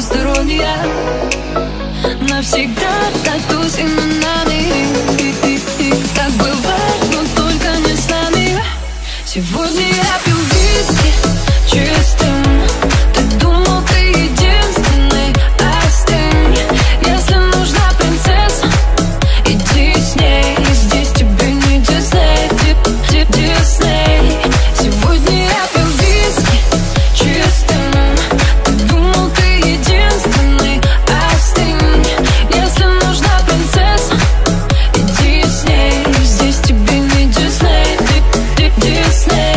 здоровья. Навсегда татусы на нами. Так бывает, но только не с нами. Сегодня я пью виски чистым. Ты думал, ты единственный, остынь. Если нужна принцесса, иди с ней. Здесь тебе не Дисней, Дисней. Сегодня я пью виски чистым. Ты думал, ты единственный, остынь. Если нужна принцесса, иди с ней. Здесь тебе не Дисней, Дисней.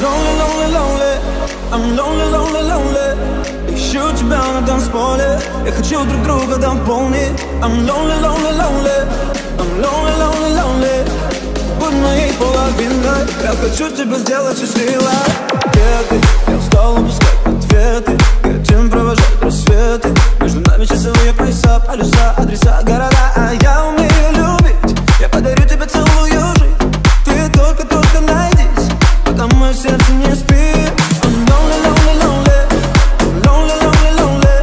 Lonely, lonely, lonely. I'm lonely, lonely, lonely. Ищу тебя на танцполе. Я хочу друг друга дополнить. I'm lonely, lonely, lonely. I'm lonely, lonely, lonely. Будь моей половиной. Я хочу тебя сделать счастливой. Где ты? Я устал упускать ответы. Хотим провожать рассветы. Между нами часовые пояса, полюса, адреса, города. А я умею любить. Я подарю тебе целую жизнь. Ты только-только найдись. Потому мое сердце не спит. I'm lonely, lonely, lonely. I'm lonely, lonely, lonely.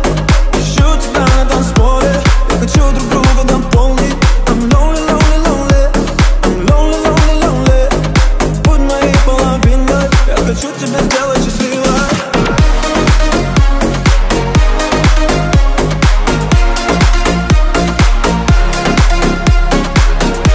Ищу тебя на танцполе. Я хочу друг друга дополнить. I'm lonely, lonely, lonely. I'm lonely, lonely, lonely. Будь моей половиной. Я хочу тебя сделать счастливой. Мой мысли в голове,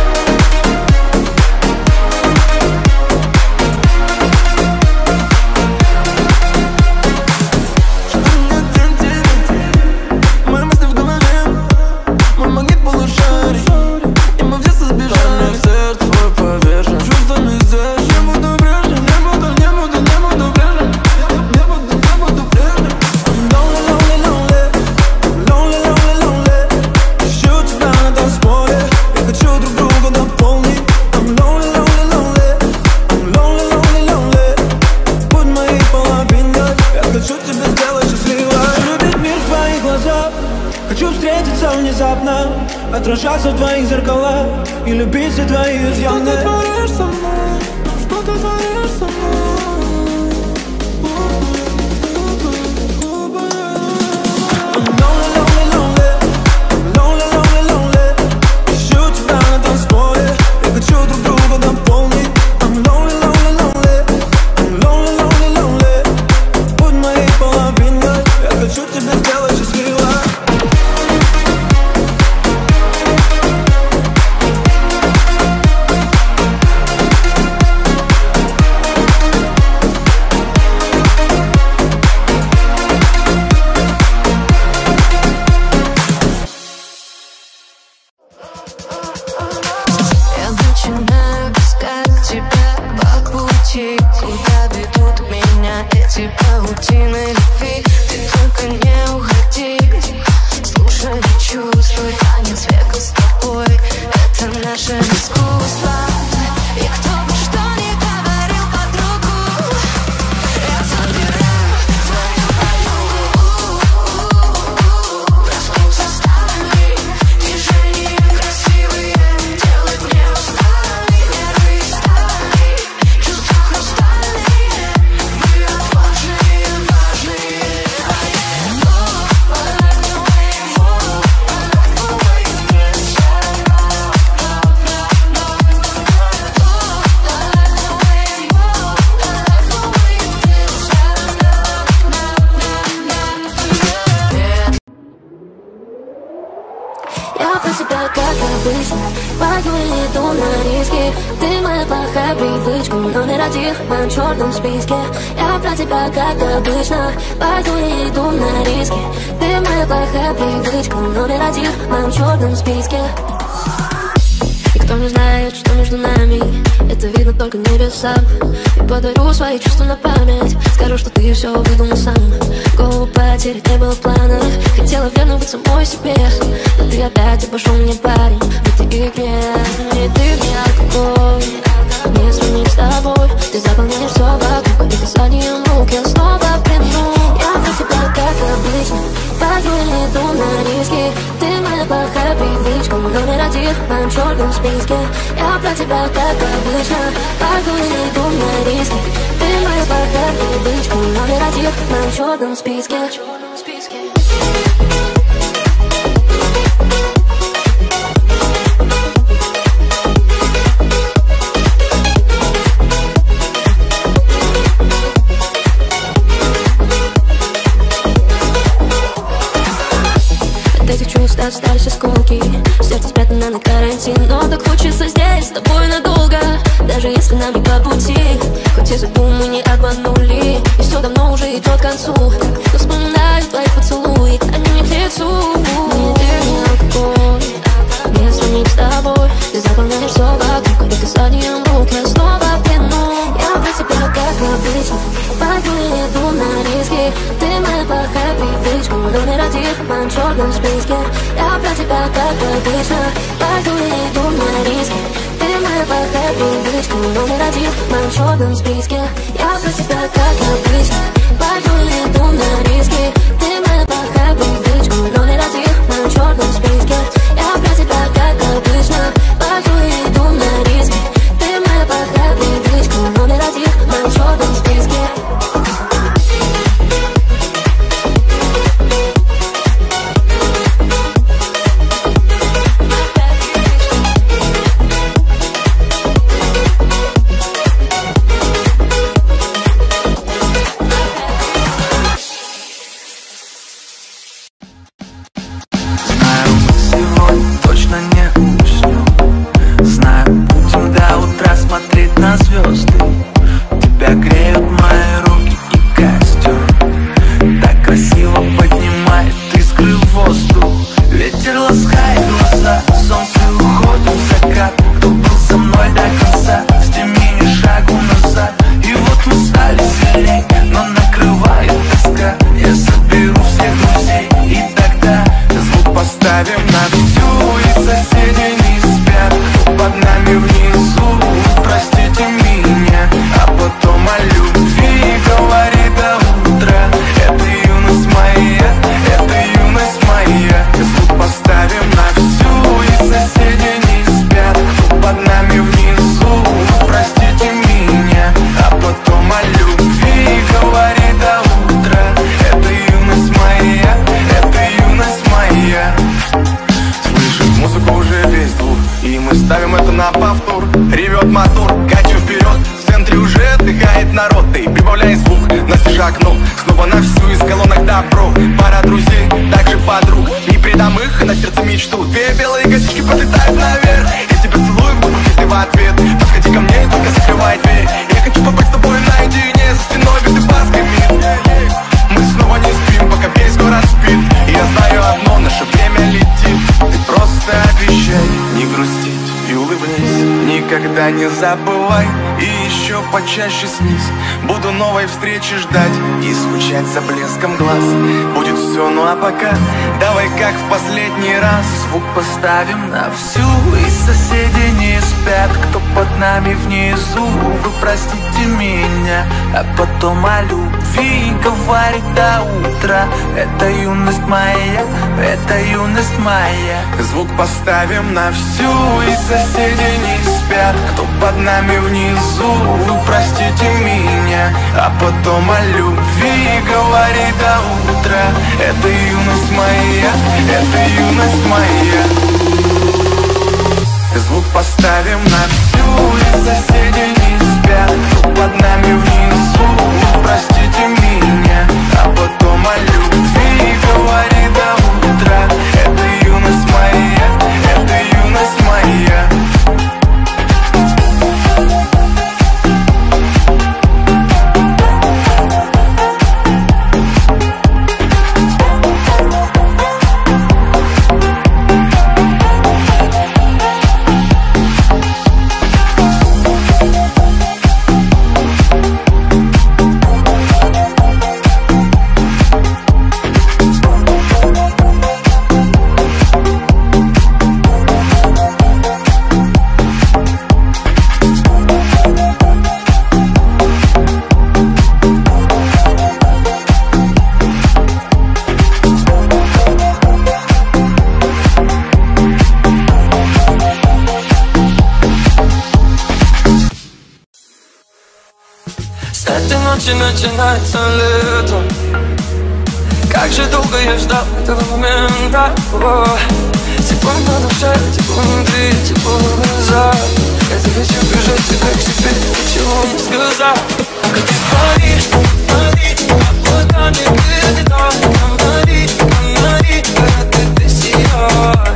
мой магнит полушарий. И мы в детстве сбежали. Больное сердце, твой повержен. Чувствами здесь я буду прежним. Не буду прежним. Не буду прежним. I'm lonely, lonely, lonely. I'm lonely, lonely, lonely. Ищу тебя на танцполе. Я хочу друг друга дополнить. I'm lonely, lonely, lonely. I'm lonely, lonely, lonely. Будь моей половиной. Я хочу тебя сделать счастливой. Любить мир в твоих глазах. Хочу встретиться внезапно, отражаться в твоих зеркалах и любить все твои изъяны. Что ты творишь со мной? Что ты творишь со мной? I'm lonely, lonely, lonely. I'm lonely, lonely, lonely. Ищу тебя на танцполе. Я хочу друг друга дополнить. I'm lonely, lonely, lonely. I'm lonely, lonely, lonely. Будь моей половиной. Я хочу тебя сделать счастливой. Я начинаю искать тебя по пути, куда ведут меня эти паутины любви. Ты только не уходи, слушай и чувствуй. Танец века с тобой, это наше искусство. И кто бы что ни говорил подругу, я забираю твою подругу. Проснуться стали движения красивые, делать мне устали, нервы стали, чувства хрустальные. Мы отважные, важные. Я про тебя как обычно, пою и иду на риски. Ты моя плохая привычка, №1 в моем черном списке. Я про тебя как обычно, пою и иду на риски. Ты моя плохая привычка, №1 в моем черном списке. И кто не знает, что между нами, это видно только небесам. И подарю свои чувства на память, скажу, что ты все выдумал сам. Голову потерять не было в планах, хотела верно быть самой себе. Но ты опять обошел мне, парень, в этой игре. И ты мне алкоголь, не сравнишь с тобой. Ты заполняешь все вокруг, За ним руки снова в плену. Я на тебя как обычно пою иду на риски. Ты моя плохая привычка, номер 1 в моем черном списке. Я про тебя как обычно пою иду на риски. Ты моя плохая привычка, номер 1 в моем черном списке. Остались осколки, сердце спрятано на карантин. Но так хочется здесь с тобой надолго, даже если нам не по пути. Хоть и задумы не обманули, и все давно уже идет к концу. Но вспоминаю твои поцелуи, они мне к лицу. Мне ты алкоголь, не сравнить с тобой. Ты заполняешь все вокруг, и ты с одним рук я снова в плену. Я про тебя как обычно пою иду на риски. Ты моя плохая привычка, номер 1 в моем черном списке. Я про тебя как обычно пойду и иду на риски. Ты моя плохая привычка, номер 1 в моем черном списке. Я про тебя как обычно пойду и иду на риски. Ты моя плохая привычка, номер 1 в моем черном списке. Я про тебя как обычно пойду и иду на риски. Ты моя плохая привычка, номер 1 в моем черном списке. Чаще снись, буду новой встречи ждать и скучать за блеском глаз. Будет все, ну а пока давай как в последний раз звук поставим на всю. И соседи не спят, кто под нами внизу. Вы простите меня, а потом о любви говорить до утра. Это юность моя, это юность моя. Звук поставим на всю. И соседи не спят, кто под нами внизу. Вы простите меня, а потом о любви говори до утра. Это юность моя, это юность моя. Звук поставим на всю. И соседи не спят, кто под нами внизу. Вы простите меня, а потом о любви говори до утра. Это юность моя, это юность моя. Эти ночи начинаются летом. Как же долго я ждал этого момента. О, тепло на душе, тепло внутри, тепло в глазах. Я тебе хочу бежать, тебя к себе, ничего не сказать. Пока ты паришь, паришь, облаками ты летал. Говори, говори, как это сияет.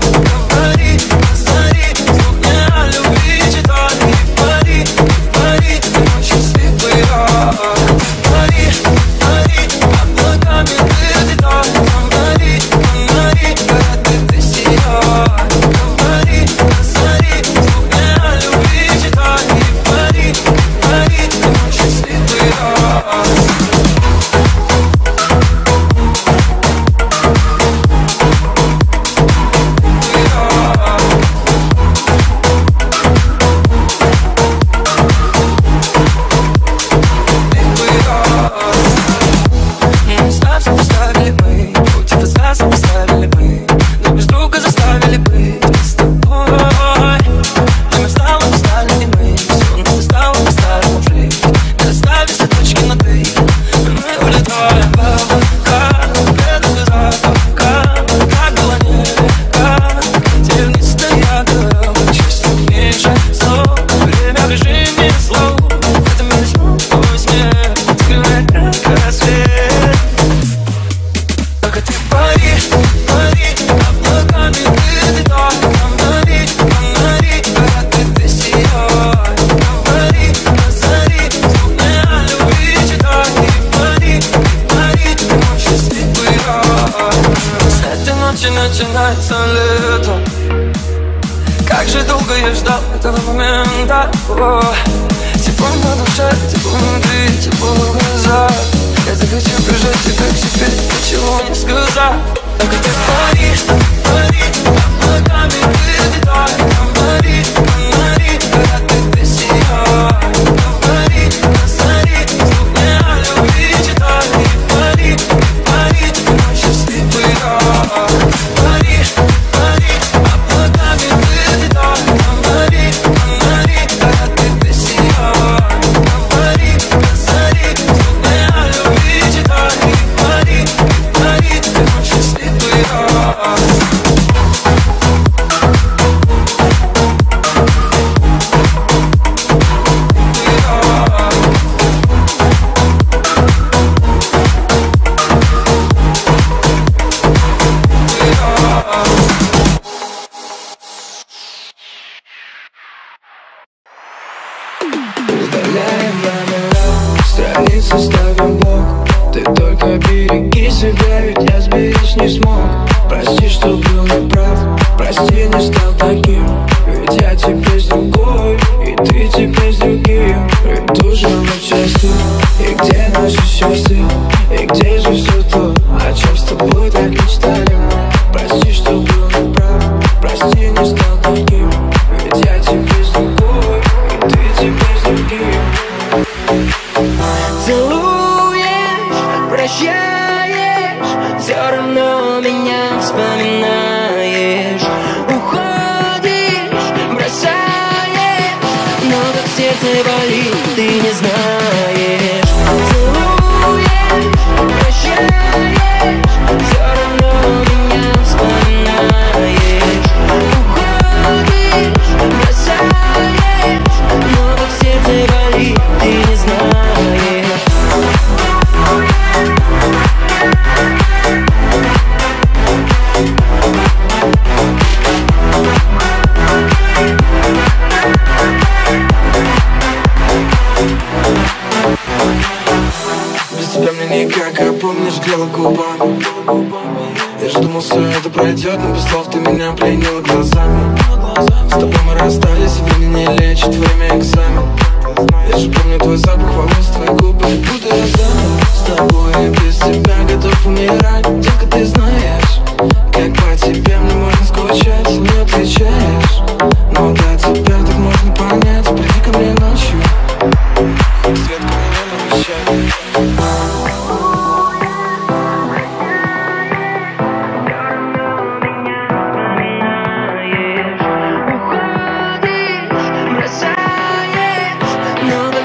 Начинается лето. Как же долго я ждал этого момента. О, тепло на душе, тепло внутри, тепло в глазах. Я захочу прижать тебя к себе, ничего не сказать. Только ты паришь, паришь, облаками ты летай. Говори, говори, как это сияет. Говори, говори, звук мне о любви читай. Говори, говори, мы счастливы.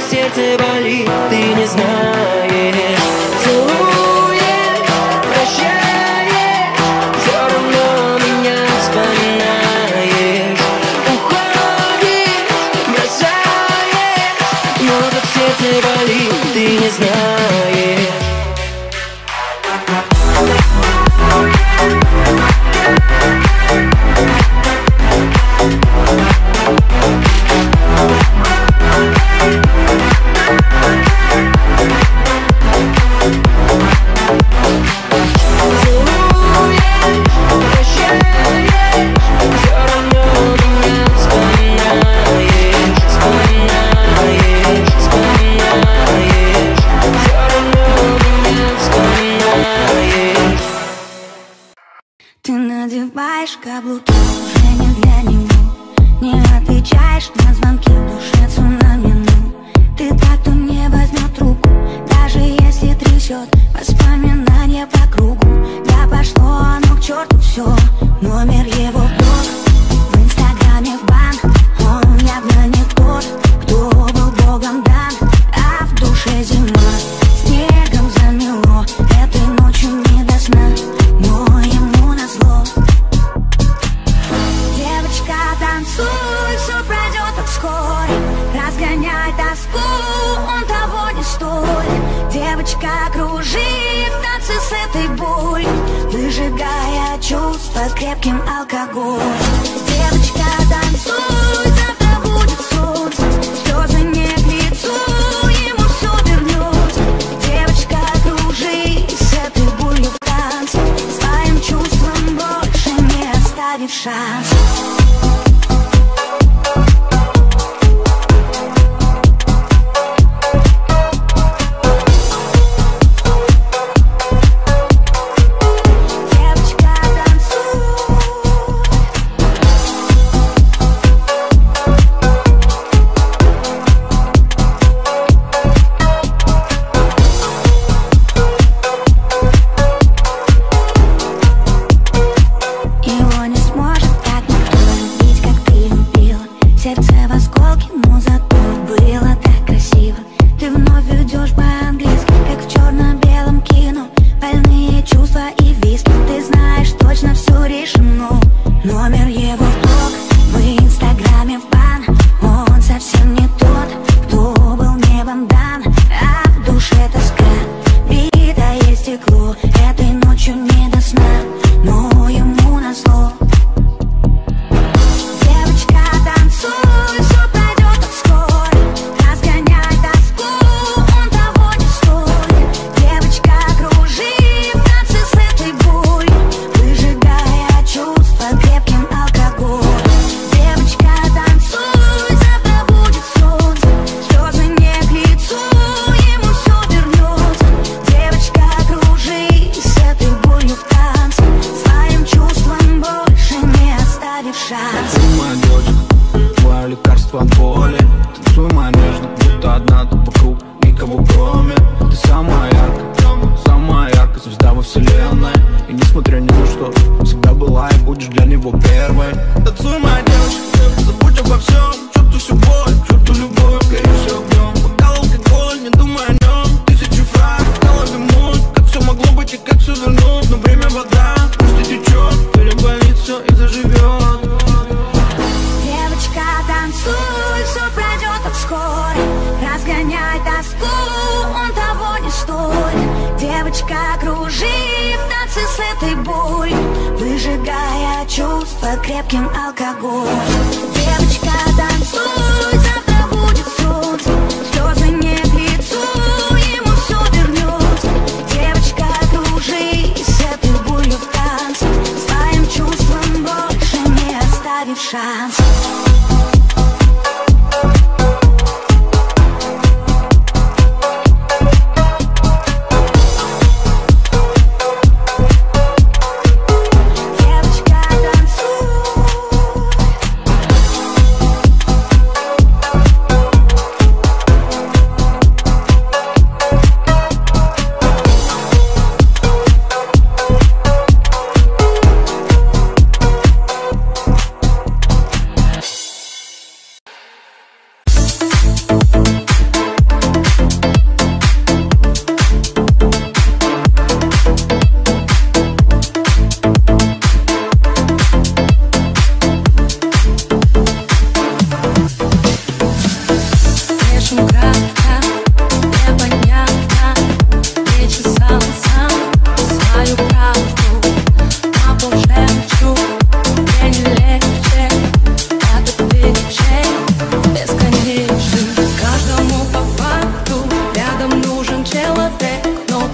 Сердце болит. Отвлекали, ты не знаешь. Ты надеваешь каблуки, уже не для него. Не отвечаешь на звонки, в душе цунами, ну. Ты так, кто не возьмет руку, даже если трясет воспоминания по кругу. Да пошло оно к черту все, номер его вдруг в инстаграме в банк. Он явно не тот, кто был богом дан, а в душе зима, снегом замело. Этой ночью не до сна, но ему танцуй, все пройдет так скоро. Разгоняй тоску, он того не стоит. Девочка, кружи в танце с этой болью, выжигая чувства крепким алкоголем. Девочка, танцуй, завтра будет солнце, слезы не к лицу, ему все вернется. Девочка, кружи с этой болью в танце, своим чувствам больше не оставив шанс.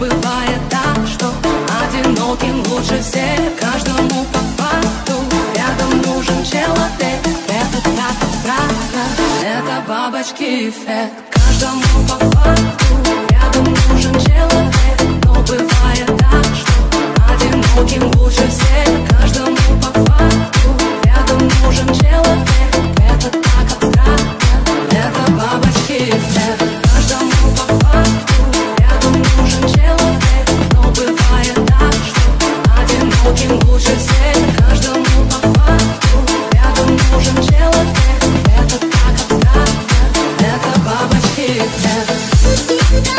бывает так, что одиноким лучше всех, каждому по факту. Рядом нужен человек, это так странно, это бабочки эффект. Каждому по факту, рядом нужен человек, но бывает так, что одиноким лучше всех, каждому по факту. Рядом нужен человек, это так странно, это бабочки эффект. Каждому по факту. Им лучше всех, каждому по факту. Рядом нужен человек, это так абстрактно, это бабочки эффект.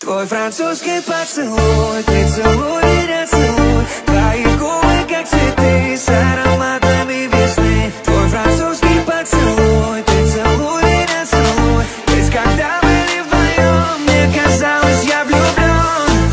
Твой французский поцелуй, ты целуй меня, целуй. Твои губы, как цветы, с ароматами весны. Твой французский поцелуй, ты целуй меня, целуй. Ведь когда были вдвоем, мне казалось, я влюблен.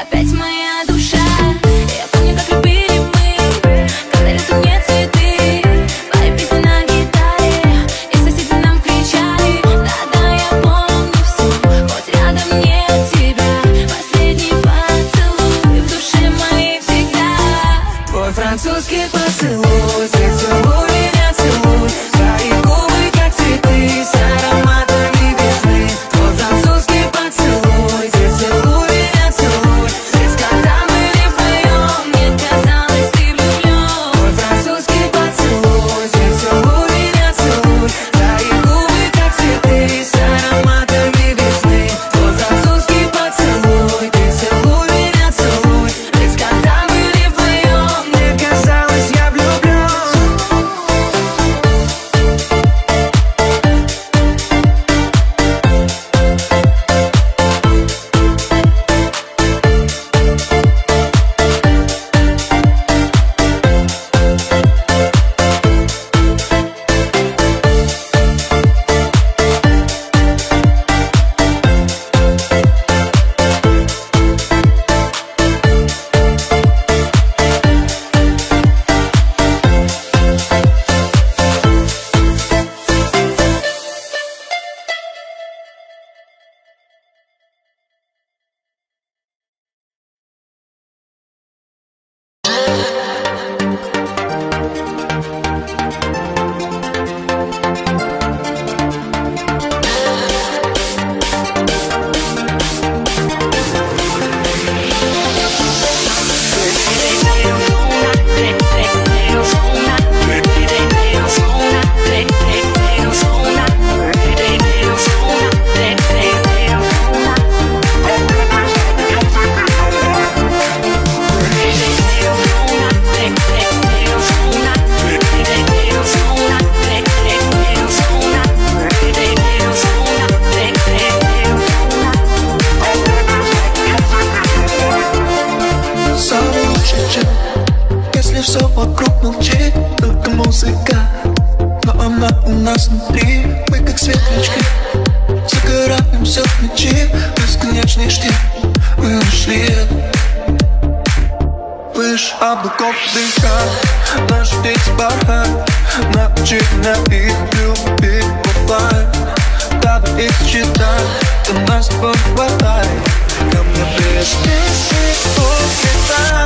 опять моя душа. Я помню, как любили мы, когда летом мне цветы, твои песни на гитаре, и соседи нам кричали. Да-да, я помню все, хоть рядом нет тебя. Последний поцелуй в душе моей всегда. Твой французский поцелуй, ты целуй меня, целуй. Твои губы, как цветы, с ароматами весны. Твой французский поцелуй, ты целуй меня, целуй. Ведь когда мы были вдвоем, мне казалось, ты влюблен. Твой французский поцелуй, ты целуй меня, целуй. Твои губы, как цветы, с ароматами весны. Твой французский поцелуй, ты целуй меня, целуй. Ведь когда мы были вдвоем, мне казалось, я влюблен. Если все вокруг молчит, только музыка, но она у нас внутри. Мы как светлячки, загораемся в ночи, бесконечный штиль. Мы ушли. Выше облаков дыха, наш день бархат. Начинай их любить, бывает. Давай их читать, ты нас похватай. Ко мне пришли, улетай.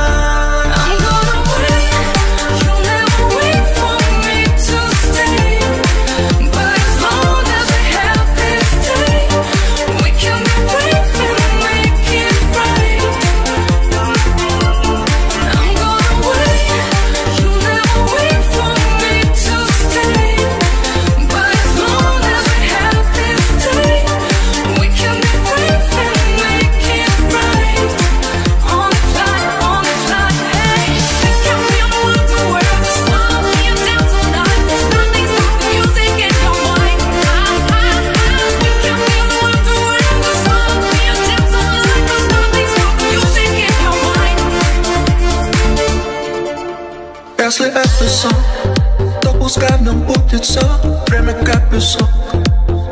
Если это сон, то пускай в нем будет все. Время как песок,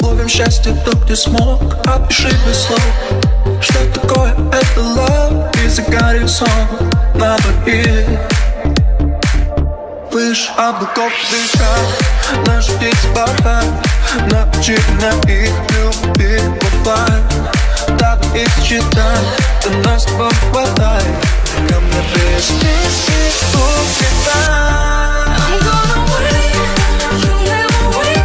ловим счастье то, где смог. Опиши без слов, что такое это love. И за горизонт на двоих выше облаков дыха. Наш день бархат, начинай их любить, бывает. Давай их читай, ты нас похватай. Ко мне пришли, улетай. I'm gonna wait, you'll never wait.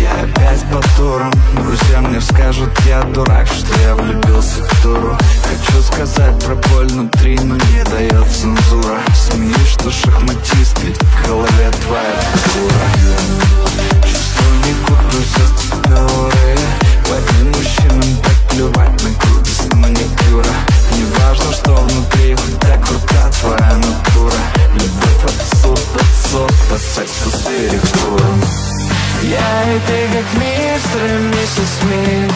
Я опять по турам. Друзья мне скажут, я дурак, что я влюбился в туру. Хочу сказать про боль внутри, но не дает цензура. Смеюсь, что шахматист, ведь в голове твоя фигура. Чувствую, не куплюсь от головы. Плохим мужчинам так плевать на крутость маникюра. Не важно, что внутри, хоть так крута твоя натура. Любовь отсюда, отсюда, по сексу с перекуром. Я и ты как мистер и миссис Смит,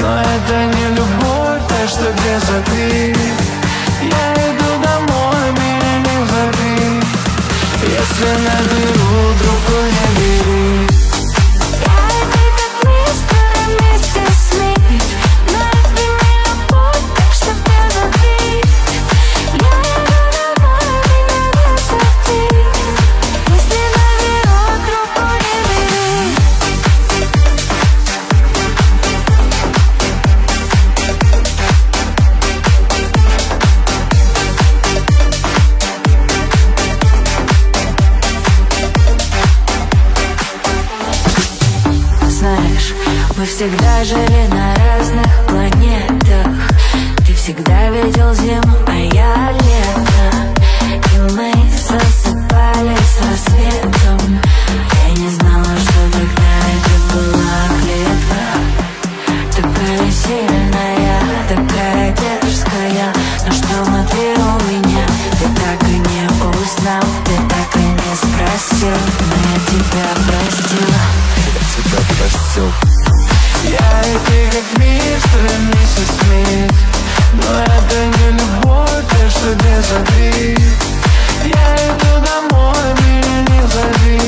но это не любовь, так что где забыть? Я иду домой, меня не зови, если наберу, другой не бери. Я и ты как мистер и миссис Смит, но это не любовь, так что где забыть? Я иду домой, меня не зови, если наберу, другой не бери. Всегда жили на разных планетах. Ты всегда видел зиму, а я лето. И мы сосыпались с рассветом. Я не знала, что тогда это была клетка. Такая сильная, такая дерзкая. Но что внутри у меня, ты так и не узнал. Ты так и не спросил, но я тебя простила. Я тебя простил. Я и ты как мистер и миссис Смит, но это не любовь, так что не зови. Я иду домой, меня не зови,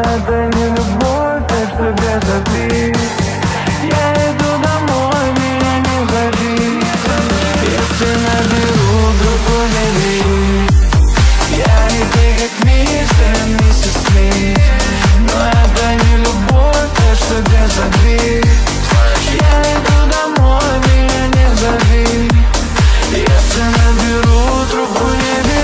это не любовь, так что без обид. Я иду домой, меня не зови. Если наберу другой день, я и ты как мистер и миссис Смит. Но это не любовь, так что без обид. Я иду домой, меня не зови. Если наберу другой день.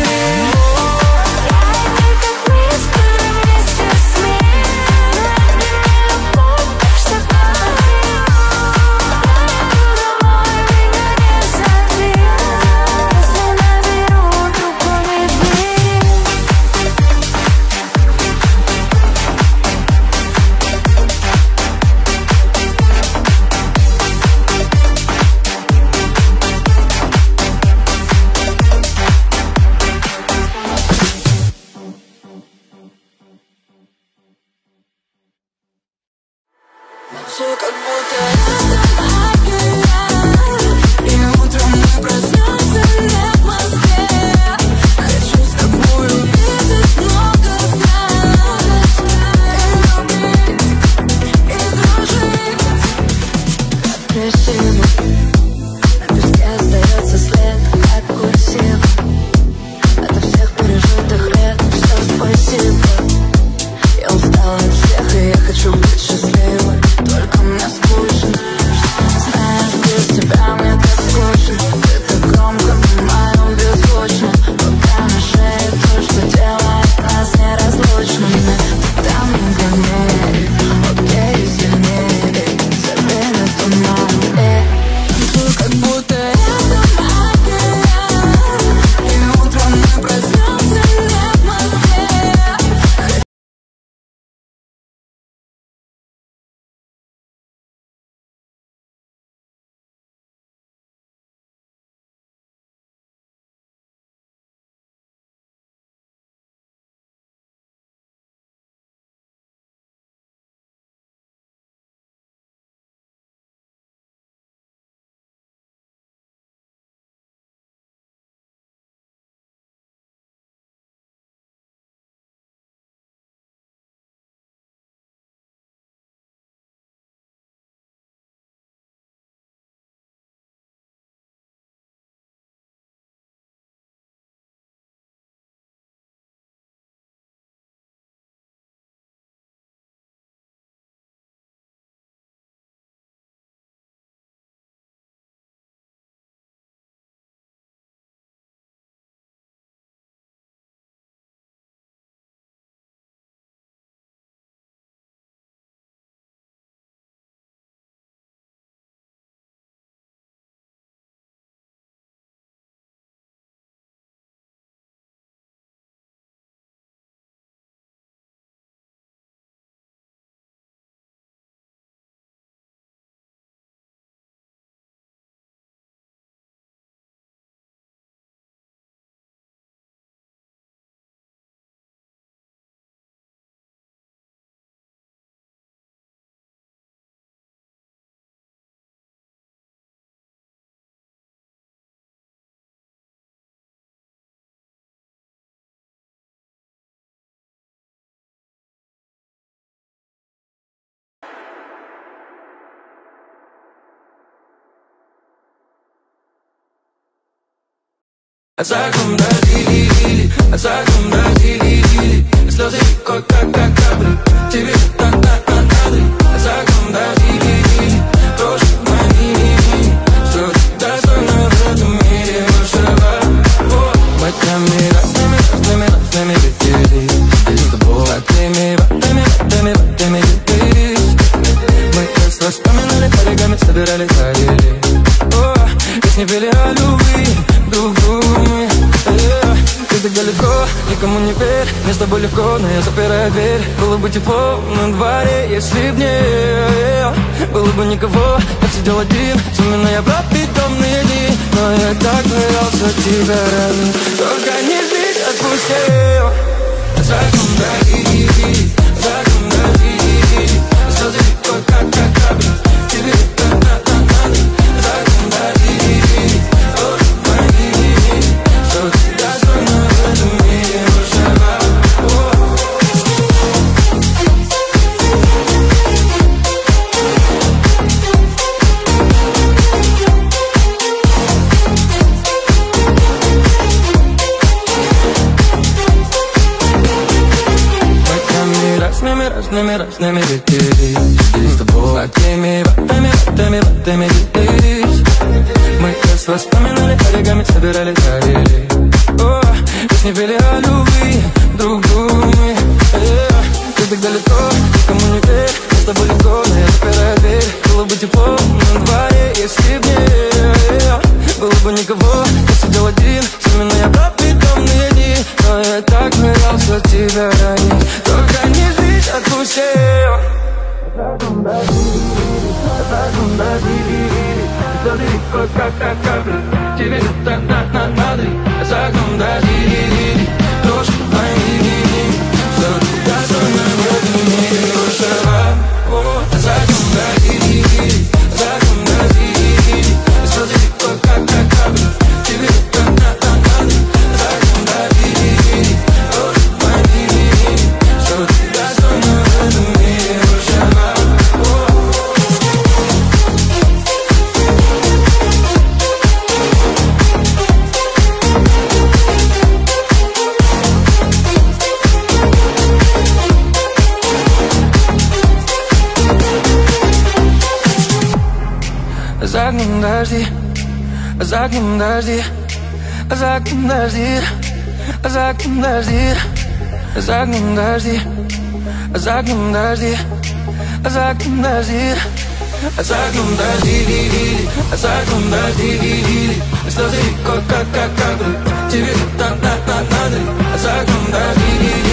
А за окном дождили, слезы как капли, тебе так надо. А за окном дождили, тоже манили, что достойно в этом мире вашего. Мы камерами летели, с тобой золотыми ватами летели. Мы детство вспоминали, полигами собирали, ходили. О, песни пели о любви, друг другу. Ты так далеко, никому не верь, мне с тобой легко, но я запираю дверь. Было бы тепло на дворе, если б не было бы никого, я сидел один, вспоминая про питомные дни. Но я так боялся тебя ранить, только не жди, отпусти. За окном дождили, за окном дождили, слезы как капли, тебе так надо. За окном дождили, тоже поняли, что ты достойна в этом мире лучшего. номера здесь с тобой. Отними здесь. Мы детство вспоминали, оригами собирали, дарили. О, песни пели о любви, друг другу мы. Ты так далеко, никому не верь. Мы с тобой легко, но я запираю дверь. Было бы тепло на дворе, если б не было бы никого, я сидел один. Вспоминая про притомные дни, но я так боялся тебя ранить. Только не жить, отпусти. За окном дожди.